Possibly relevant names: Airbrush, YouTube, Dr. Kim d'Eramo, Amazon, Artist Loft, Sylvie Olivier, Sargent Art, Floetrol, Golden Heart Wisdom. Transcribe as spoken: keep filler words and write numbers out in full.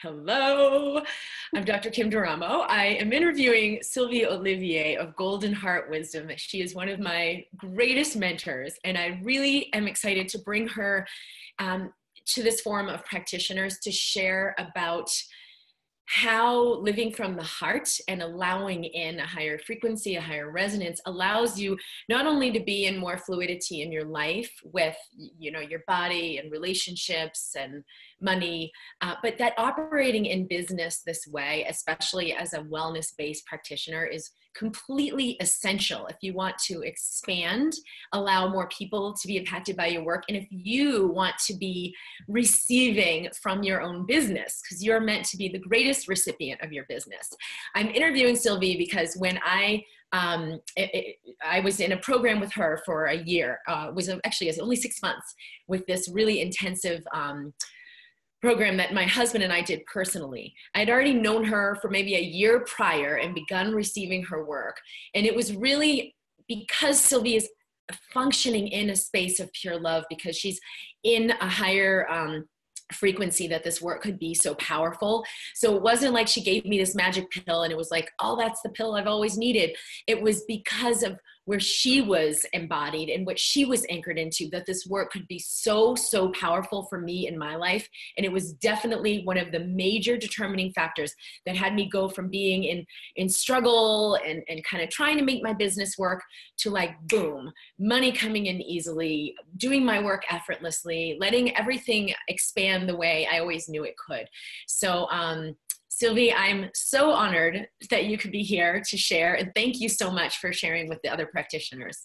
Hello, I'm Doctor Kim d'Eramo. I am interviewing Sylvie Olivier of Golden Heart Wisdom. She is one of my greatest mentors, and I really am excited to bring her um, to this forum of practitioners to share about how living from the heart and allowing in a higher frequency, a higher resonance allows you not only to be in more fluidity in your life with, you know, your body and relationships and money, uh, but that operating in business this way, especially as a wellness-based practitioner, is completely essential if you want to expand, allow more people to be impacted by your work, and if you want to be receiving from your own business, because you're meant to be the greatest recipient of your business. I'm interviewing Sylvie because when I um, it, it, I was in a program with her for a year, uh, was actually it was only six months with this really intensive um, program that my husband and I did personally. I had already known her for maybe a year prior and begun receiving her work. And it was really because Sylvie is functioning in a space of pure love, because she's in a higher um, frequency, that this work could be so powerful. So it wasn't like she gave me this magic pill and it was like, oh, that's the pill I've always needed. It was because of where she was embodied and what she was anchored into, that this work could be so, so powerful for me in my life. And it was definitely one of the major determining factors that had me go from being in, in struggle and, and kind of trying to make my business work to, like, boom, money coming in easily, doing my work effortlessly, letting everything expand the way I always knew it could. So, um, Sylvie, I'm so honored that you could be here to share, and thank you so much for sharing with the other practitioners.